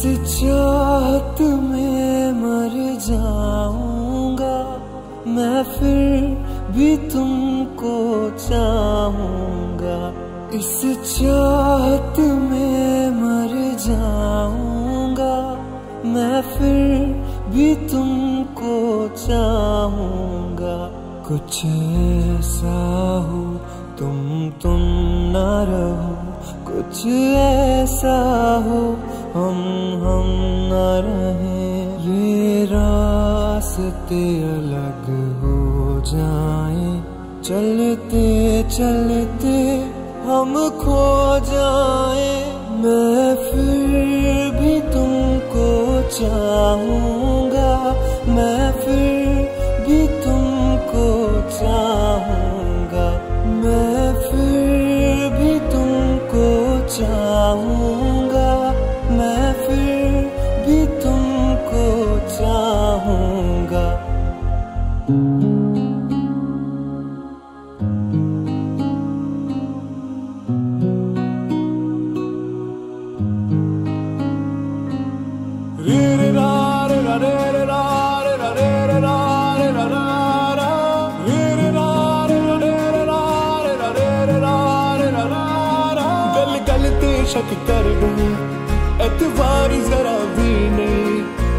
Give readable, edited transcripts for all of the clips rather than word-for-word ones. इस चाहत में मर जाऊंगा, मैं फिर भी तुमको चाहूंगा। इस चाहत में मर जाऊंगा, मैं फिर भी तुमको चाहूंगा। कुछ ऐसा हो तुम ना रहो, कुछ ऐसा हो हम ना रहें। ये रास्ते अलग हो जाएं, चलते चलते हम खो जाएं। मैं फिर भी तुमको चाहूंगा, मैं फिर भी तुमको चाहूंगा, मैं फिर भी तुमको चाहूंगा, मैं फिर भी तुमको चाहूंगा। शक कर गई एतवारी जरा भी नहीं,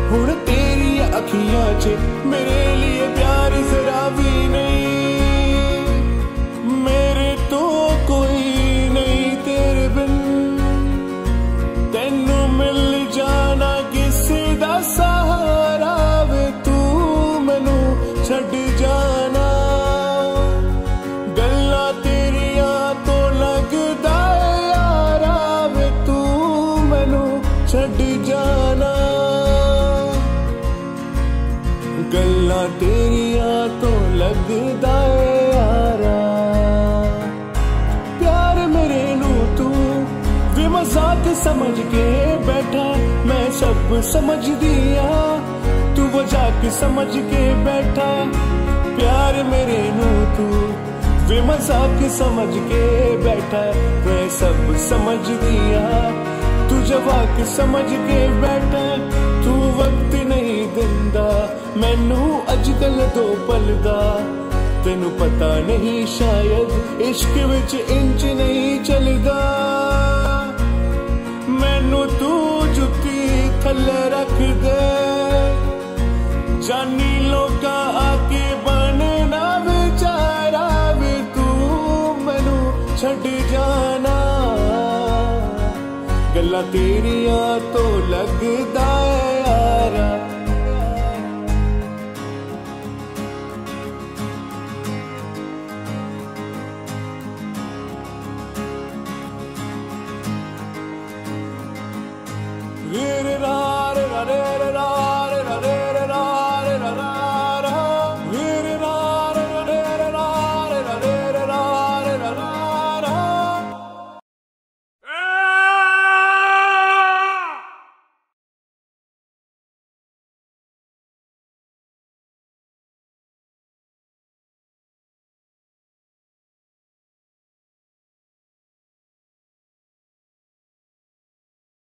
हुण तेरी अखियां च मेरे लिए प्यार जरा भी नहीं। मेरे तो कोई नहीं तेरे बिन, तेनू मिल जाना किसी दा सहारा वे, तू मैनू छड़ जाना। गल्लां तेरियां तो लगदा छड़ जाना, गल्लां तेरियां तो लगदा है यारा। प्यार मेरे नू तू वे मजाक समझ के बैठा, मैं सब समझ दिया तू वजाक समझ के बैठा। प्यार मेरे नू तू वे मजाक समझ के बैठा, मैं सब समझ दिया तू जवाक समझ के बैठा। तू वक्त नहीं दिंदा मैनू अजकल दो पल दा, तेनू पता नहीं शायद इश्क विच इंच नहीं चलदा। मैनू तू जुती थल्ले रख दे, जानी लोका आके बनना बेचारा वे, तू मैनू छड़ जाना। गल्लां तेरियां तो लगदा है यारा। रे रे रा